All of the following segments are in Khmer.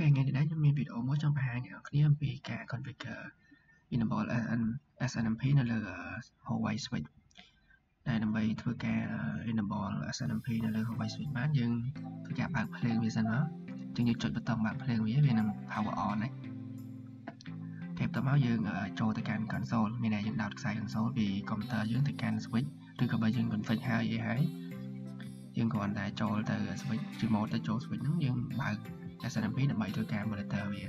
ថ្ងៃនេះដែរខ្ញុំមានវីដេអូមួយចង់បង្ហាញអ្នកគ្នាអំពីការ configure enable SNMP នៅលើ Huawei Switch ដែលដើម្បីធ្វើការ enable SNMP នៅលើ Huawei Switch បានយើងធ្វើការបើកភ្លើងវាសិនមកយើងចុចប៊ូតុងបើកភ្លើងវានឹង power on ហ្នឹងគេបន្តមកយើងចូលទៅកាន់ console មានតែយើងដោតខ្សែ console ពី computer យើងទៅកាន់ Switch ឬក៏បើយើង config ហើយអីហើយយើងគ្រាន់តែចូលទៅ Switch ជា mode ទៅចូល Switch ហ្នឹងយើងបើក SNMP ដើម្បីធ្វើការ monitor វា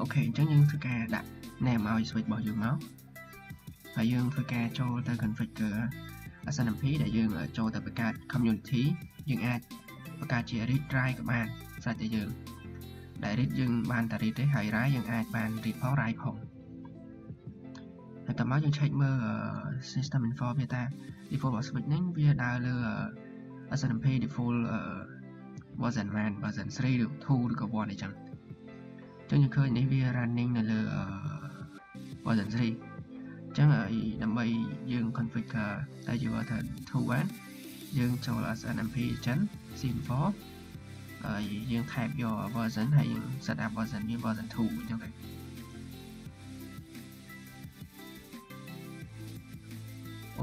អូខេអញ្ចឹងយើងធ្វើការដាក់ name ឲ្យ Switch របស់យើងមកហើយយើងធ្វើការចូលទៅ configure SNMP ដែលយើងចូលទៅបង្កើត community យើងអាចបង្កើតជា read write ក៏បានស្រាប់តែយើងដែល read យើងបានតែ read ទេហើយ write យើងអាចបាន read ផង write ផងហើយតាមមកយើង check មើល system info វាថា default របស់ Switch ហ្នឹងវាដើរលើ SNMP default version 1 version 3ឬ 2 ឬក៏1អីចឹងចឹងយើងឃើញនេះវា running នៅលើ version 3ចឹងដើម្បីយើង configure តែជា version 2បានយើងចូល SNMP ចឹង sim4 ហើយយើង type យក version ហើយយើង set up version វា version 2អញ្ចឹងទៅអ